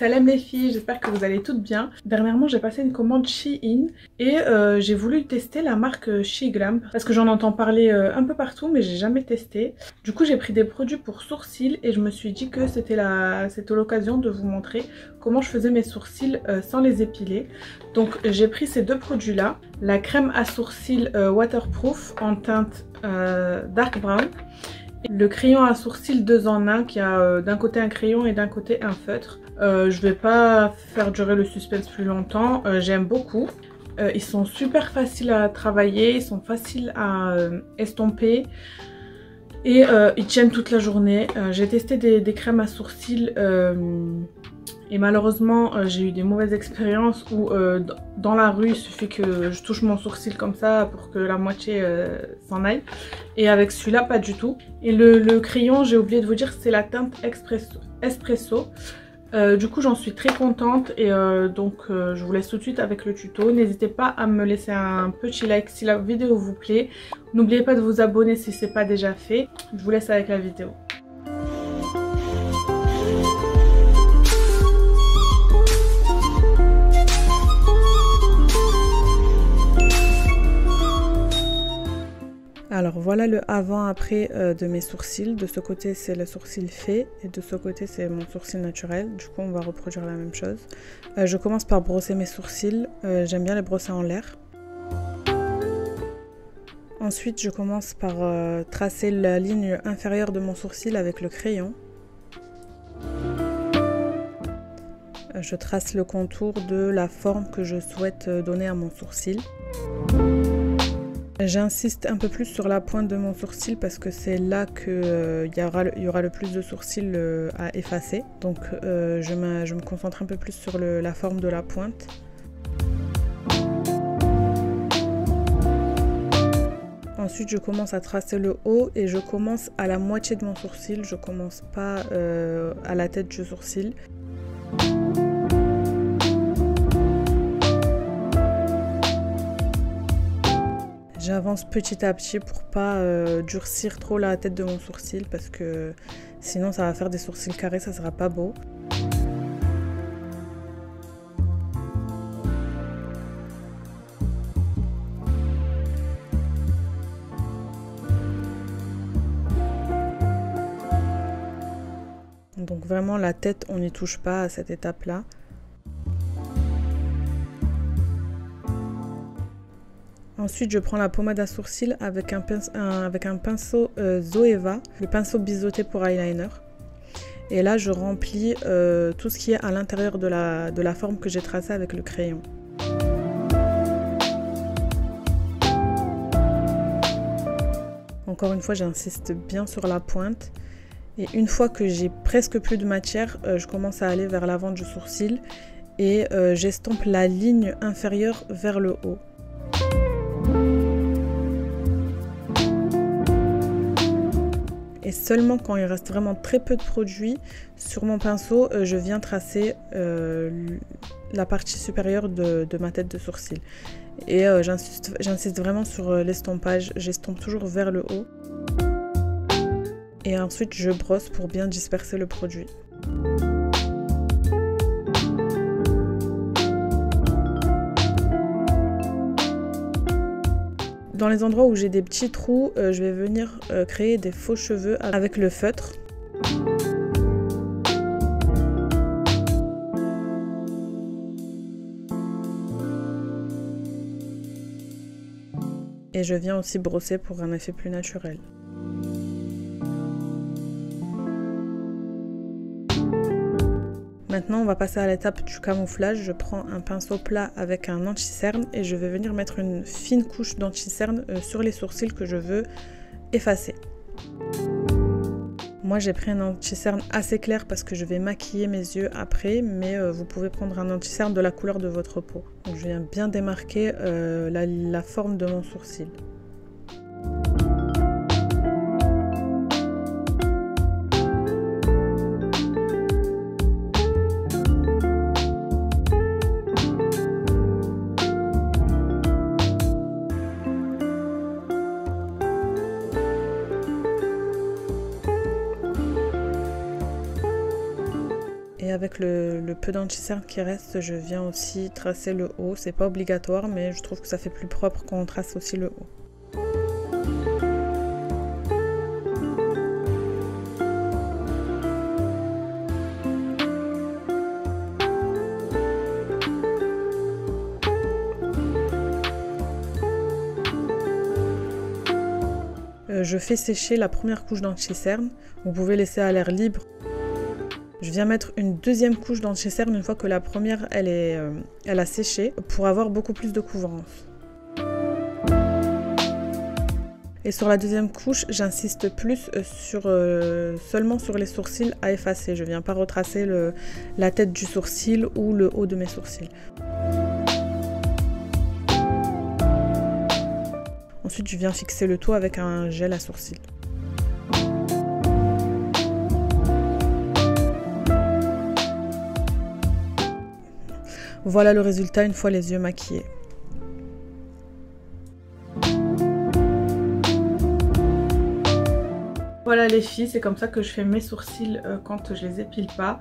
Salam les filles, j'espère que vous allez toutes bien. Dernièrement j'ai passé une commande Shein et j'ai voulu tester la marque SHEGLAM parce que j'en entends parler un peu partout mais j'ai jamais testé. Du coup j'ai pris des produits pour sourcils et je me suis dit que c'était l'occasion de vous montrer comment je faisais mes sourcils sans les épiler. Donc j'ai pris ces deux produits là, la crème à sourcils waterproof en teinte dark brown. Le crayon à sourcils 2 en 1 qui a d'un côté un crayon et d'un côté un feutre. Je vais pas faire durer le suspense plus longtemps, j'aime beaucoup. Ils sont super faciles à travailler, ils sont faciles à estomper et ils tiennent toute la journée. J'ai testé des crèmes à sourcils et malheureusement j'ai eu des mauvaises expériences où dans la rue il suffit que je touche mon sourcil comme ça pour que la moitié s'en aille, et avec celui-là pas du tout. Et le crayon, j'ai oublié de vous dire, c'est la teinte espresso. Du coup j'en suis très contente et donc je vous laisse tout de suite avec le tuto. N'hésitez pas à me laisser un petit like si la vidéo vous plaît, n'oubliez pas de vous abonner si ce n'est pas déjà fait. Je vous laisse avec la vidéo. Alors voilà le avant après de mes sourcils. De ce côté c'est le sourcil fait et de ce côté c'est mon sourcil naturel. Du coup on va reproduire la même chose. Je commence par brosser mes sourcils, j'aime bien les brosser en l'air. Ensuite je commence par tracer la ligne inférieure de mon sourcil avec le crayon. Je trace le contour de la forme que je souhaite donner à mon sourcil. J'insiste un peu plus sur la pointe de mon sourcil parce que c'est là qu'il y aura le plus de sourcils à effacer. Donc je me concentre un peu plus sur la forme de la pointe. Ensuite je commence à tracer le haut et je commence à la moitié de mon sourcil. Je commence pas à la tête du sourcil. J'avance petit à petit pour pas durcir trop la tête de mon sourcil parce que sinon ça va faire des sourcils carrés, ça sera pas beau. Donc vraiment la tête, on n'y touche pas à cette étape là. Ensuite, je prends la pommade à sourcils avec un pinceau Zoeva, le pinceau biseauté pour eyeliner. Et là, je remplis tout ce qui est à l'intérieur de la forme que j'ai tracée avec le crayon. Encore une fois, j'insiste bien sur la pointe. Et une fois que j'ai presque plus de matière, je commence à aller vers l'avant du sourcil et j'estompe la ligne inférieure vers le haut. Et seulement quand il reste vraiment très peu de produit sur mon pinceau, je viens tracer la partie supérieure de ma tête de sourcil. Et j'insiste vraiment sur l'estompage, j'estompe toujours vers le haut. Et ensuite je brosse pour bien disperser le produit. Dans les endroits où j'ai des petits trous, je vais venir créer des faux cheveux avec le feutre. Et je viens aussi brosser pour un effet plus naturel. Maintenant on va passer à l'étape du camouflage. Je prends un pinceau plat avec un anti-cerne et je vais venir mettre une fine couche d'anti-cerne sur les sourcils que je veux effacer. Moi j'ai pris un anti-cerne assez clair parce que je vais maquiller mes yeux après, mais vous pouvez prendre un anti-cerne de la couleur de votre peau. Donc je viens bien démarquer la forme de mon sourcil. Avec le peu d'anti-cerne qui reste, je viens aussi tracer le haut. C'est pas obligatoire, mais je trouve que ça fait plus propre quand on trace aussi le haut. Je fais sécher la première couche d'anti-cerne. Vous pouvez laisser à l'air libre. Je viens mettre une deuxième couche d'anti-cerne une fois que la première elle a séché, pour avoir beaucoup plus de couvrance. Et sur la deuxième couche, j'insiste plus sur seulement sur les sourcils à effacer. Je ne viens pas retracer la tête du sourcil ou le haut de mes sourcils. Ensuite, je viens fixer le tout avec un gel à sourcils. Voilà le résultat une fois les yeux maquillés. Voilà les filles, c'est comme ça que je fais mes sourcils quand je les épile pas.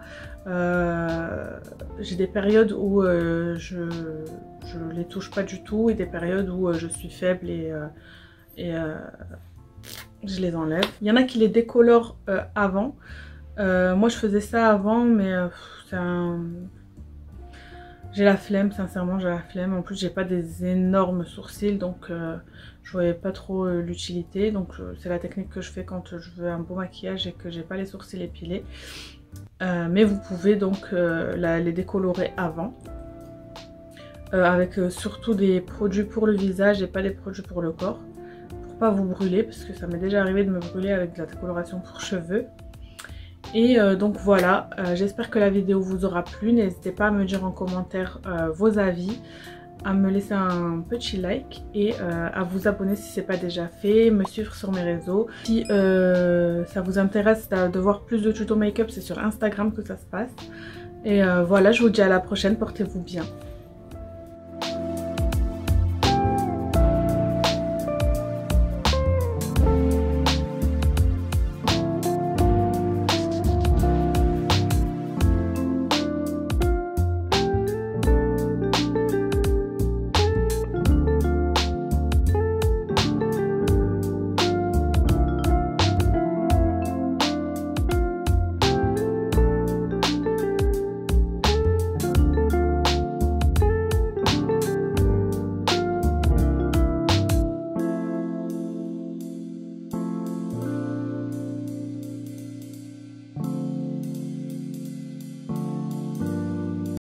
J'ai des périodes où je les touche pas du tout, et des périodes où je suis faible et je les enlève. Il y en a qui les décolorent avant. Moi je faisais ça avant, mais j'ai la flemme, sincèrement j'ai la flemme. En plus j'ai pas des énormes sourcils, donc je voyais pas trop l'utilité. Donc c'est la technique que je fais quand je veux un beau maquillage et que j'ai pas les sourcils épilés. Mais vous pouvez donc les décolorer avant. Avec surtout des produits pour le visage et pas des produits pour le corps. Pour pas vous brûler, parce que ça m'est déjà arrivé de me brûler avec de la décoloration pour cheveux. Et donc voilà, j'espère que la vidéo vous aura plu. N'hésitez pas à me dire en commentaire vos avis, à me laisser un petit like et à vous abonner si ce n'est pas déjà fait, me suivre sur mes réseaux. Si ça vous intéresse de voir plus de tutos make-up, c'est sur Instagram que ça se passe. Et voilà, je vous dis à la prochaine, portez-vous bien.